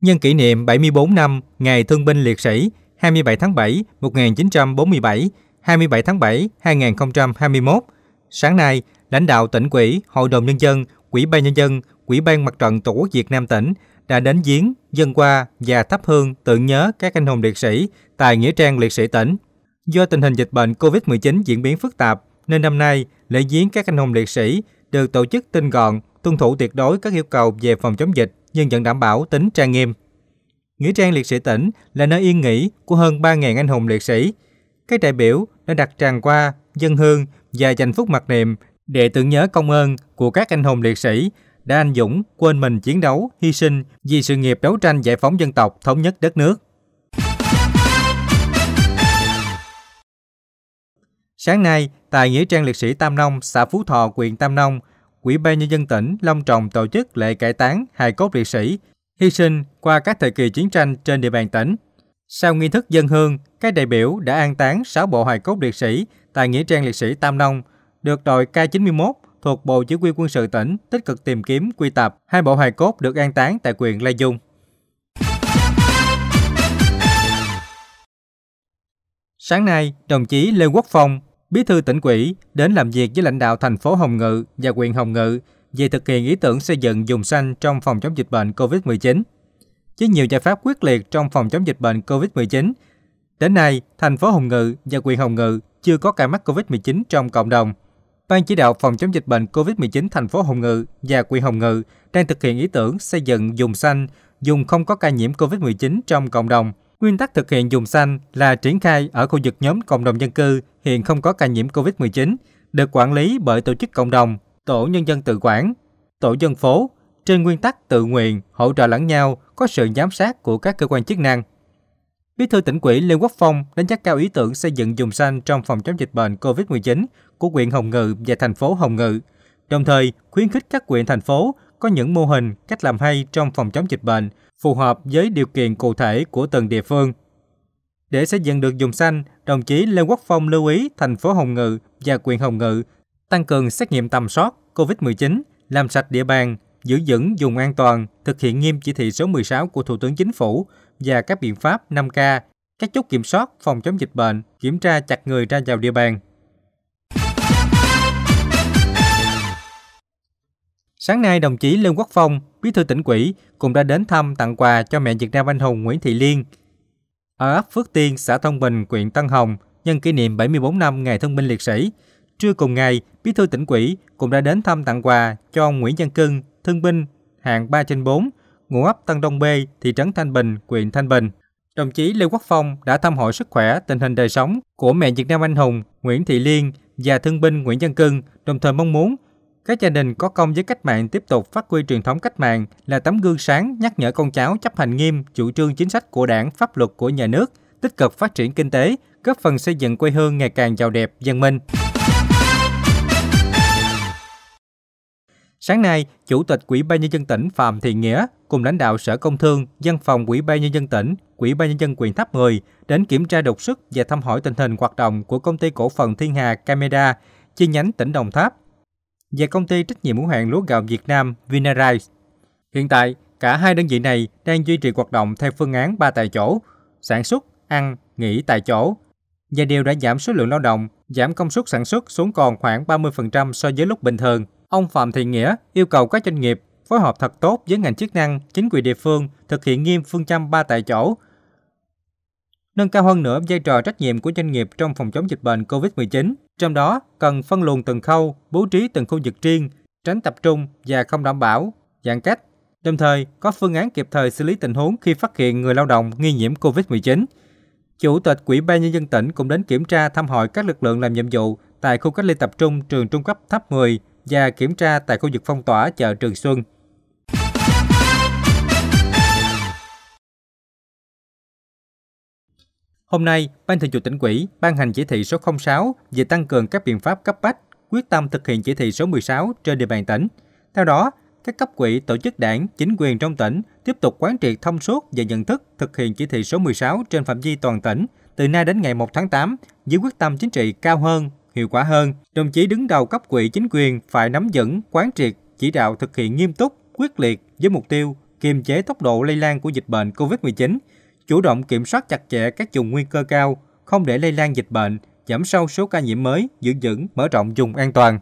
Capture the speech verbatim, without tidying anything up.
nhân kỷ niệm bảy mươi tư năm Ngày Thương binh Liệt sĩ hai mươi bảy tháng bảy năm một nghìn chín trăm bốn mươi bảy, hai mươi bảy tháng bảy năm hai nghìn không trăm hai mươi mốt, sáng nay, lãnh đạo tỉnh ủy, Hội đồng Nhân dân, Ủy ban Nhân dân, Ủy ban Mặt trận Tổ quốc Việt Nam tỉnh đã đến viếng, dâng hoa và thắp hương tưởng nhớ các anh hùng liệt sĩ tại Nghĩa trang Liệt sĩ tỉnh. Do tình hình dịch bệnh Covid mười chín diễn biến phức tạp, nên năm nay, lễ viếng các anh hùng liệt sĩ được tổ chức tinh gọn, tuân thủ tuyệt đối các yêu cầu về phòng chống dịch nhưng vẫn đảm bảo tính trang nghiêm. Nghĩa trang Liệt sĩ tỉnh là nơi yên nghỉ của hơn ba nghìn anh hùng liệt sĩ. Các đại biểu đã đặt tràng hoa, dâng hương và dành phút mặc niệm để tưởng nhớ công ơn của các anh hùng liệt sĩ đã anh dũng quên mình chiến đấu, hy sinh vì sự nghiệp đấu tranh giải phóng dân tộc, thống nhất đất nước. Sáng nay, tại Nghĩa trang Liệt sĩ Tam Nông, xã Phú Thọ, huyện Tam Nông, Ủy ban Nhân dân tỉnh long trọng tổ chức lễ cải táng hài cốt liệt sĩ hy sinh qua các thời kỳ chiến tranh trên địa bàn tỉnh. Sau nghi thức dâng hương, các đại biểu đã an táng sáu bộ hài cốt liệt sĩ tại Nghĩa trang Liệt sĩ Tam Nông, được đội K chín mươi mốt thuộc Bộ Chỉ huy Quân sự tỉnh tích cực tìm kiếm quy tập. Hai bộ hài cốt được an táng tại huyện Lai Dung. Sáng nay, đồng chí Lê Quốc Phong, Bí thư tỉnh ủy, đến làm việc với lãnh đạo thành phố Hồng Ngự và huyện Hồng Ngự về thực hiện ý tưởng xây dựng vùng xanh trong phòng chống dịch bệnh Covid mười chín. Với nhiều giải pháp quyết liệt trong phòng chống dịch bệnh Covid mười chín, đến nay, thành phố Hồng Ngự và huyện Hồng Ngự chưa có ca mắc Covid mười chín trong cộng đồng. Ban chỉ đạo phòng chống dịch bệnh Covid mười chín thành phố Hồng Ngự và huyện Hồng Ngự đang thực hiện ý tưởng xây dựng vùng xanh, vùng không có ca nhiễm Covid mười chín trong cộng đồng. Nguyên tắc thực hiện vùng xanh là triển khai ở khu vực nhóm cộng đồng dân cư hiện không có ca nhiễm Covid mười chín, được quản lý bởi tổ chức cộng đồng, tổ nhân dân tự quản, tổ dân phố, trên nguyên tắc tự nguyện, hỗ trợ lẫn nhau, có sự giám sát của các cơ quan chức năng. Bí thư tỉnh ủy Lê Quốc Phong đánh giá cao ý tưởng xây dựng vùng xanh trong phòng chống dịch bệnh Covid mười chín của huyện Hồng Ngự và thành phố Hồng Ngự, đồng thời khuyến khích các huyện thành phố có những mô hình, cách làm hay trong phòng chống dịch bệnh, phù hợp với điều kiện cụ thể của từng địa phương. Để xây dựng được vùng xanh, đồng chí Lê Quốc Phong lưu ý thành phố Hồng Ngự và huyện Hồng Ngự tăng cường xét nghiệm tầm soát Covid mười chín, làm sạch địa bàn, giữ vững vùng an toàn, thực hiện nghiêm chỉ thị số mười sáu của Thủ tướng Chính phủ và các biện pháp năm K, các chốt kiểm soát phòng chống dịch bệnh, kiểm tra chặt người ra vào địa bàn. Sáng nay, đồng chí Lê Quốc Phong, Bí thư tỉnh ủy, cũng đã đến thăm tặng quà cho mẹ Việt Nam anh hùng Nguyễn Thị Liên ở ấp Phước Tiên, xã Thông Bình, huyện Tân Hồng, nhân kỷ niệm bảy mươi tư năm Ngày Thương binh Liệt sĩ. Trưa cùng ngày, Bí thư tỉnh ủy cũng đã đến thăm tặng quà cho ông Nguyễn Văn Cương, thương binh hạng ba trên bốn, ngụ ấp Tân Đông B, thị trấn Thanh Bình, huyện Thanh Bình. Đồng chí Lê Quốc Phong đã thăm hỏi sức khỏe, tình hình đời sống của mẹ Việt Nam anh hùng Nguyễn Thị Liên và thương binh Nguyễn Văn Cương, đồng thời mong muốn các gia đình có công với cách mạng tiếp tục phát huy truyền thống cách mạng là tấm gương sáng, nhắc nhở con cháu chấp hành nghiêm chủ trương chính sách của Đảng, pháp luật của nhà nước, tích cực phát triển kinh tế, góp phần xây dựng quê hương ngày càng giàu đẹp, văn minh. Sáng nay, Chủ tịch Ủy ban Nhân dân tỉnh Phạm Thị Nghĩa cùng lãnh đạo Sở Công Thương, Văn phòng Ủy ban Nhân dân tỉnh, Ủy ban Nhân dân huyện Tháp Mười đến kiểm tra đột xuất và thăm hỏi tình hình hoạt động của Công ty Cổ phần Thiên Hà Camera chi nhánh tỉnh Đồng Tháp và Công ty Trách nhiệm hữu hạn Lúa gạo Việt Nam Vinarice. Hiện tại, cả hai đơn vị này đang duy trì hoạt động theo phương án ba tại chỗ, sản xuất, ăn, nghỉ tại chỗ, và đều đã giảm số lượng lao động, giảm công suất sản xuất xuống còn khoảng ba mươi phần trăm so với lúc bình thường. Ông Phạm Thị Nghĩa yêu cầu các doanh nghiệp phối hợp thật tốt với ngành chức năng, chính quyền địa phương, thực hiện nghiêm phương châm ba tại chỗ, nâng cao hơn nữa vai trò trách nhiệm của doanh nghiệp trong phòng chống dịch bệnh Covid mười chín. Trong đó, cần phân luồng từng khâu, bố trí từng khu vực riêng, tránh tập trung và không đảm bảo giãn cách. Đồng thời, có phương án kịp thời xử lý tình huống khi phát hiện người lao động nghi nhiễm Covid mười chín. Chủ tịch Ủy ban Nhân dân tỉnh cũng đến kiểm tra thăm hỏi các lực lượng làm nhiệm vụ tại khu cách ly tập trung trường trung cấp Tháp Mười và kiểm tra tại khu vực phong tỏa chợ Trường Xuân. Hôm nay, Ban Thường vụ Tỉnh ủy ban hành chỉ thị số không sáu về tăng cường các biện pháp cấp bách, quyết tâm thực hiện chỉ thị số mười sáu trên địa bàn tỉnh. Theo đó, các cấp ủy, tổ chức đảng, chính quyền trong tỉnh tiếp tục quán triệt thông suốt và nhận thức thực hiện chỉ thị số mười sáu trên phạm vi toàn tỉnh từ nay đến ngày một tháng tám với quyết tâm chính trị cao hơn, hiệu quả hơn. Đồng chí đứng đầu cấp ủy chính quyền phải nắm vững, quán triệt, chỉ đạo thực hiện nghiêm túc, quyết liệt với mục tiêu kiềm chế tốc độ lây lan của dịch bệnh Covid mười chín, chủ động kiểm soát chặt chẽ các vùng nguy cơ cao, không để lây lan dịch bệnh, giảm sâu số ca nhiễm mới, giữ vững, mở rộng vùng an toàn.